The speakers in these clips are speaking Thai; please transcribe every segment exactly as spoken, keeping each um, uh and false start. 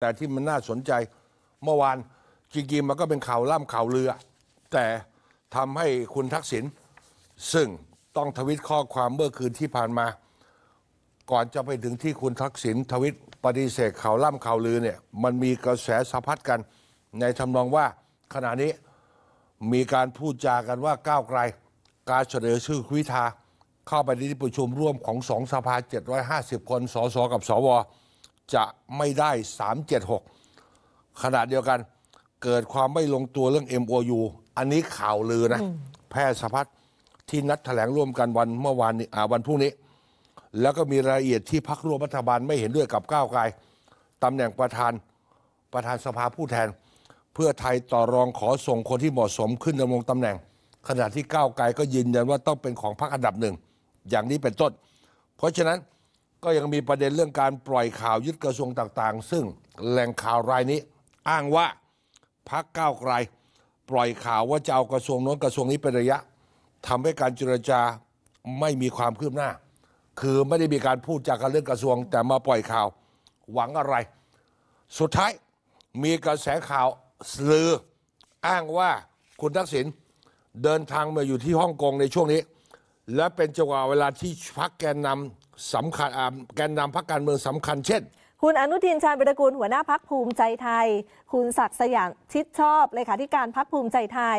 แต่ที่มันน่าสนใจเมื่อวานจริงๆมันก็เป็นข่าวล่ำข่าวเรือแต่ทำให้คุณทักษิณซึ่งต้องทวิตข้อความเมื่อคืนที่ผ่านมาก่อนจะไปถึงที่คุณทักษิณทวิตปฏิเสธข่าวล่ำข่าวลือเนี่ยมันมีกระแสสะพัดกันในทำนองว่าขณะนี้มีการพูดจากันว่าก้าวไกลการเสนอชื่อคุณพิธาเข้าไปในที่ประชุมร่วมของสองสภาเจ็ดร้อยห้าสิบคนสสกับสวจะไม่ได้สามเจ็ดหกขณะเดียวกันเกิดความไม่ลงตัวเรื่อง เอ็ม โอ ยู อันนี้ข่าวลือนะแพร่สะพัดที่นัดแถลงร่วมกันวันเมื่อวานนี้วันพรุ่งนี้แล้วก็มีรายละเอียดที่พรรคร่วมรัฐบาลไม่เห็นด้วยกับก้าวไกลตำแหน่งประธานประธานสภาผู้แทนเพื่อไทยต่อรองขอส่งคนที่เหมาะสมขึ้นดำรงตำแหน่งขณะที่ก้าวไกลก็ยืนยันว่าต้องเป็นของพรรคอันดับหนึ่งอย่างนี้เป็นต้นเพราะฉะนั้นก็ยังมีประเด็นเรื่องการปล่อยข่าวยึดกระทรวงต่างๆซึ่งแหล่งข่าวรายนี้อ้างว่าพรรคก้าวไกลปล่อยข่าวว่าจะเอากระทรวงโน้นกระทรวงนี้เป็นระยะทำให้การเจรจาไม่มีความคืบหน้าคือไม่ได้มีการพูดจากการเรื่องกระทรวงแต่มาปล่อยข่าวหวังอะไรสุดท้ายมีกระแสข่าวลืออ้างว่าคุณทักษิณเดินทางมาอยู่ที่ฮ่องกงในช่วงนี้และเป็นจังหวะเวลาที่พรรคแกนนำสำคัญแกนนำพรรคการเมืองสำคัญเช่นคุณอนุทินชาญวิรากูลหัวหน้าพรรคภูมิใจไทยคุณศักดิ์สยามชิดชอบเลขาธิการพรรคภูมิใจไทย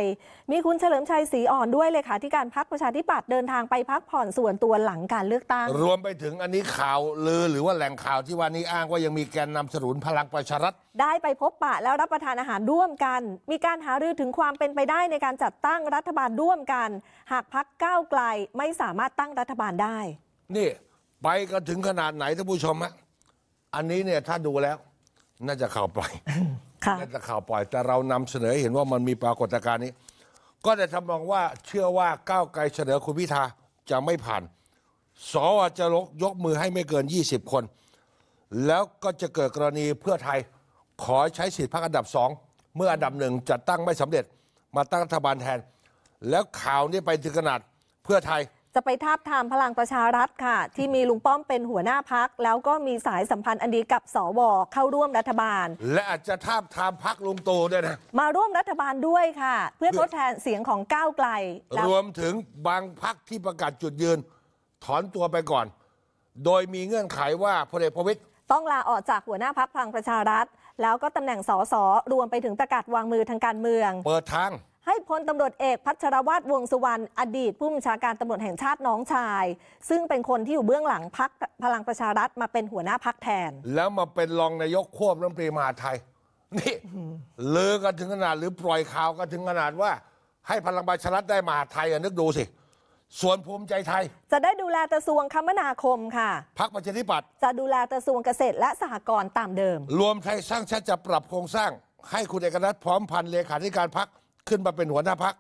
มีคุณเฉลิมชัยศรีอ่อนด้วยเลขาธิการพรรคประชาธิปัตย์เดินทางไปพักผ่อนส่วนตัวหลังการเลือกตั้งรวมไปถึงอันนี้ข่าวลือหรือว่าแหล่งข่าวที่ว่านี้อ้างว่ายังมีแกนนำสนุนพลังประชารัฐได้ไปพบปะแล้วรับประทานอาหารร่วมกันมีการหารือถึงความเป็นไปได้ในการจัดตั้งรัฐบาลร่วมกันหากพรรคก้าวไกลไม่สามารถตั้งรัฐบาลได้นี่ไปกันถึงขนาดไหนท่านผู้ชมฮะอันนี้เนี่ยถ้าดูแล้วน่าจะข่าวปล่อยน่าจะข่าวปล่อยแต่เรานำเสนอเห็นว่ามันมีปรากฏการณ์นี้ก็จะทำนองว่าเชื่อว่าก้าวไกลเสนอคุณพิธาจะไม่ผ่านสวจะยกมือให้ไม่เกินยี่สิบคนแล้วก็จะเกิดกรณีเพื่อไทยขอใช้สิทธิพรรคอันดับสองเมื่ออันดับหนึ่งจัดตั้งไม่สำเร็จมาตั้งรัฐบาลแทนแล้วข่าวนี้ไปถึงขนาดเพื่อไทยจะไปทาบทามพลังประชารัฐค่ะที่มีลุงป้อมเป็นหัวหน้าพรรคแล้วก็มีสายสัมพันธ์อันดีกับสวเข้าร่วมรัฐบาลและอาจจะทาบทามพรรคลุงตู่ด้วยนะมาร่วมรัฐบาลด้วยค่ะเพื่อทดแทนเสียงของก้าวไกลรวมถึงบางพรรคที่ประกาศจุดยืนถอนตัวไปก่อนโดยมีเงื่อนไขว่าพลเอกประวิตรต้องลาออกจากหัวหน้าพรรคพลังประชารัฐแล้วก็ตำแหน่งสสรวมไปถึงประกาศวางมือทางการเมืองเปิดทางให้พลตำรวจเอกพัชรวาทวงสุวรรณอดีตผู้บัญชาการตำรวจแห่งชาติน้องชายซึ่งเป็นคนที่อยู่เบื้องหลังพรรคพลังประชารัฐมาเป็นหัวหน้าพรรคแทนแล้วมาเป็นรองนายกควบรัฐมนตรีมหาดไทยนี่เลือกันถึงขนาดหรือปล่อยข่าวกันถึงขนาดว่าให้พลังประชารัฐได้มหาดไทยนึกดูสิส่วนภูมิใจไทยจะได้ดูแลกระทรวงคมนาคมค่ะพรรคประชาธิปัตย์จะดูแลกระทรวงเกษตรและสหกรณ์ตามเดิมรวมไทยสร้างชาติจะปรับโครงสร้างให้คุณเอกนัทพร้อมพันธุ์เลขาธิการพรรคขึ้นมาเป็นหัวหน้าพรรค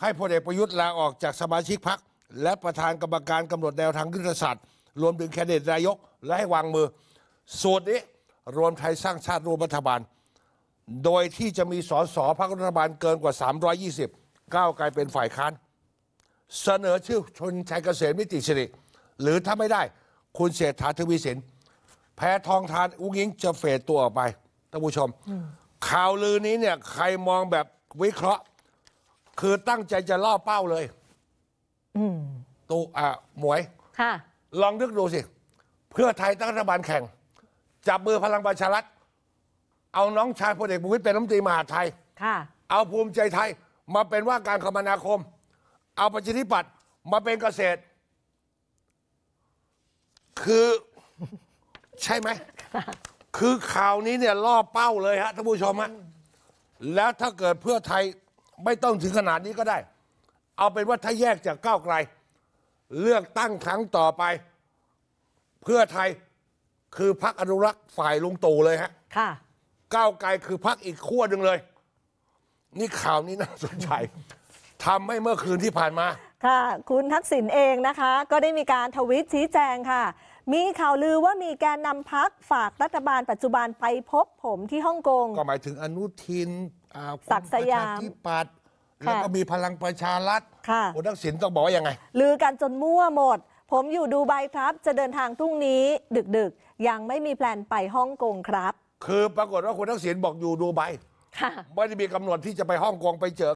ให้พลเอกประยุทธ์ลาออกจากสมาชิกพรรคและประธานกรรมการกำหนดแนวทางยุทธศาสตร์รวมถึงแคนดิเดตนายกและให้วางมือสูตรนี้รวมไทยสร้างชาติร่วมรัฐบาลโดยที่จะมีสสพรรครัฐบาลเกินกว่าสามร้อยยี่สิบก้าวไกลเป็นฝ่ายค้านเสนอชื่อชนชัยเกษมนิติสิริหรือถ้าไม่ได้คุณเศรษฐาทวีสินแพทองธารอุ๊งอิ๊งจะเฟดตัวออกไปท่านผู้ชมข่าวลือนี้เนี่ยใครมองแบบวิเคราะห์คือตั้งใจจะล่อเป้าเลยตัวอ่ะหมวยลองนึกดูสิเพื่อไทยตั้งรัฐบาลแข่งจับมือพลังประชารัฐเอาน้องชายพลเอกประวิตรเป็นรัฐมนตรีมหาดไทยเอาภูมิใจไทยมาเป็นว่าการคมนาคมเอาประชาธิปัตย์มาเป็นเกษตรคือใช่ไหมคือข่าวนี้เนี่ยล่อเป้าเลยฮะท่านผู้ชมฮะแล้วถ้าเกิดเพื่อไทยไม่ต้องถึงขนาดนี้ก็ได้เอาเป็นว่าถ้าแยกจากก้าวไกลเลือกตั้งครั้งต่อไปเพื่อไทยคือพรรคอนุรักษ์ฝ่ายลุงตู่เลยฮะค่ะก้าวไกลคือพรรคอีกขั้วหนึ่งเลยนี่ข่าวนี้น่าสนใจทำให้เมื่อคืนที่ผ่านมาค่ะคุณทักษิณเองนะคะก็ได้มีการทวิตชี้แจงค่ะมีข่าวลือว่ามีแกนนำพรรคฝากรัฐบาลปัจจุบันไปพบผมที่ฮ่องกงก็หมายถึงอนุทินศักดิ์สยามที่ปัดแล้วก็มีพลังประชารัฐคุณทักษิณต้องบอกยังไงลือกันจนมั่วหมดผมอยู่ดูไบครับจะเดินทางพรุ่งนี้ดึกๆยังไม่มีแพลนไปฮ่องกงครับ คือปรากฏว่าคุณทักษิณบอกอยู่ดูไบไม่ได้มีกำหนดที่จะไปฮ่องกงไปเจอ